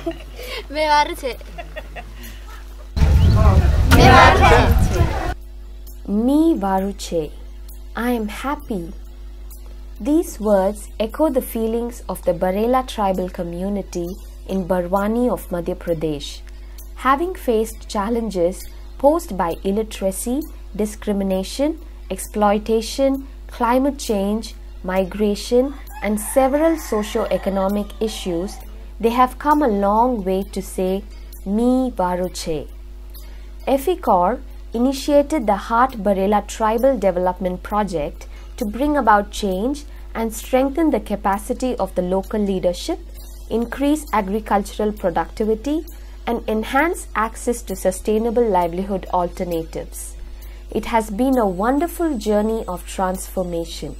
Me Varuchae. Me Varuchae. Me Varuchae. I am happy. These words echo the feelings of the Barela tribal community in Barwani of Madhya Pradesh, having faced challenges posed by illiteracy, discrimination, exploitation, climate change, migration, and several socio-economic issues. They have come a long way to say Me Varuchae. EFICOR initiated the Heart Barela Tribal Development Project to bring about change and strengthen the capacity of the local leadership, increase agricultural productivity, and enhance access to sustainable livelihood alternatives. It has been a wonderful journey of transformation.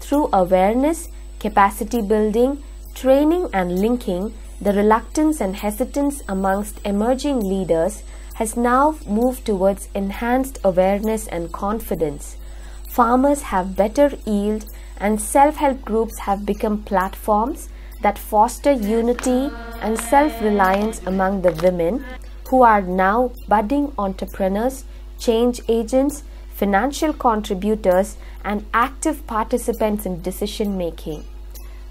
Through awareness, capacity building, training and linking, the reluctance and hesitance amongst emerging leaders has now moved towards enhanced awareness and confidence. Farmers have better yield and self-help groups have become platforms that foster unity and self-reliance among the women who are now budding entrepreneurs, change agents, financial contributors and active participants in decision-making.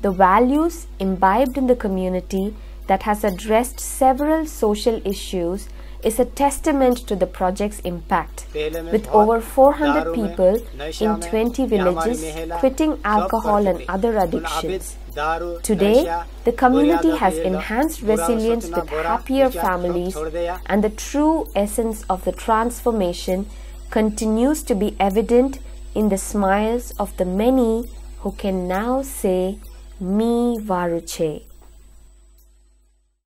The values imbibed in the community that has addressed several social issues is a testament to the project's impact, with over 400 people in 20 villages quitting alcohol and other addictions. Today, the community has enhanced resilience with happier families, and the true essence of the transformation continues to be evident in the smiles of the many who can now say Me Varuchae.